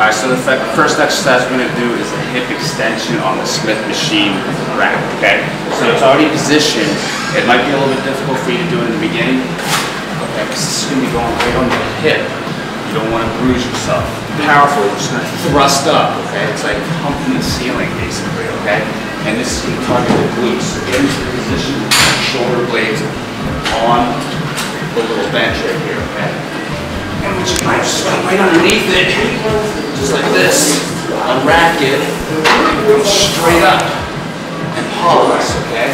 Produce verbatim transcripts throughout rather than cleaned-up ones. Alright, so the first exercise we're going to do is a hip extension on the Smith machine rack, okay? So it's already positioned. It might be a little bit difficult for you to do it in the beginning, okay, because this is going to be going right on your hip. You don't want to bruise yourself. Powerful, you're just going to thrust up, okay? It's like pumping the ceiling, basically, okay? And this is going to target the glutes. So get into the position, shoulder blades on the little bench right here, okay? And what you might just come right underneath it, just like this. Unrack it, go straight up, and pause, okay?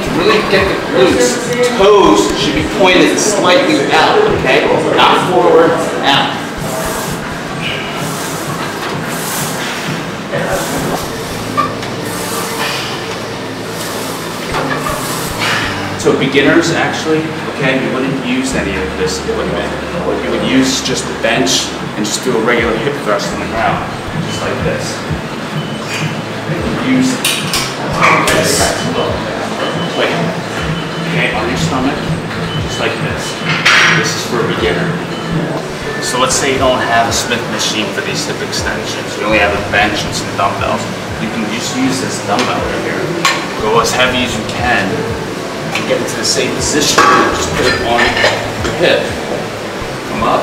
To really get the glutes, toes should be pointed slightly out, okay? Not forward, out. So beginners, actually, okay, you wouldn't use any of this equipment. You would use just the bench and just do a regular hip thrust on the ground, just like this. Use this little plate, okay, on your stomach, just like this. This is for a beginner. So let's say you don't have a Smith machine for these hip extensions. You only have a bench and some dumbbells. You can just use this dumbbell right here. Go as heavy as you can. And get into the same position, just put it on your hip. Come up,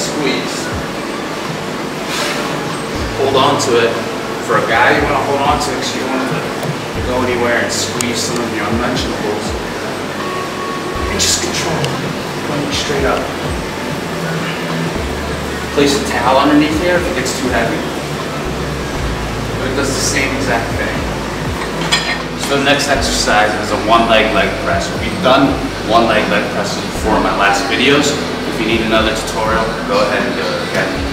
squeeze. Hold on to it. For a guy, you want to hold on to it because you don't want to go anywhere and squeeze some of your unmentionables. And just control it. Going straight up. Place a towel underneath here if it gets too heavy. But it does the same exact thing. So the next exercise is a one-leg leg press. We've done one-leg leg presses before in my last videos. If you need another tutorial, go ahead and do it, okay?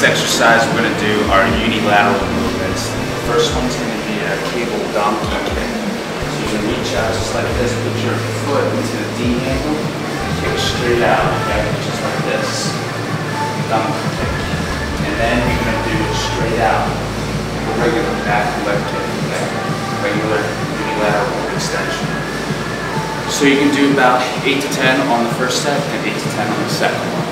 Exercise we're going to do are unilateral movements. The first one's going to be a cable donkey kick. So you're going to reach out just like this, put your foot into the D angle, and kick straight out, okay? Just like this. Donkey kick. And then you're going to do it straight out. A regular back leg kick, okay? Regular unilateral extension. So you can do about eight to ten on the first set and eight to ten on the second one.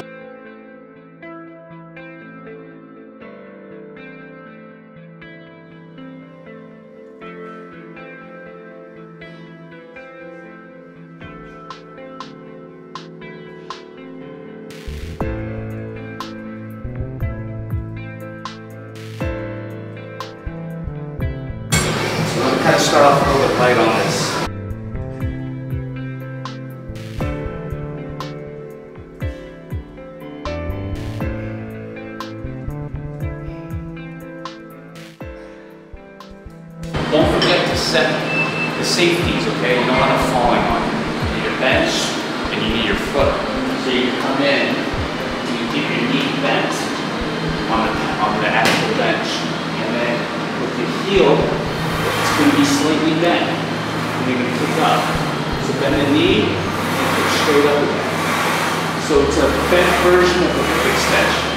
Let's start off a little bit light on this. Don't forget to set the safeties, okay? You don't want it falling on you. You need a bench and you need your foot. So you can come in and you keep your knee bent on the, on the actual bench. And then with the heel, it's going to be slightly bent, and you're going to kick up. So bend the knee, and kick straight up again. So it's a bent version of a hip extension.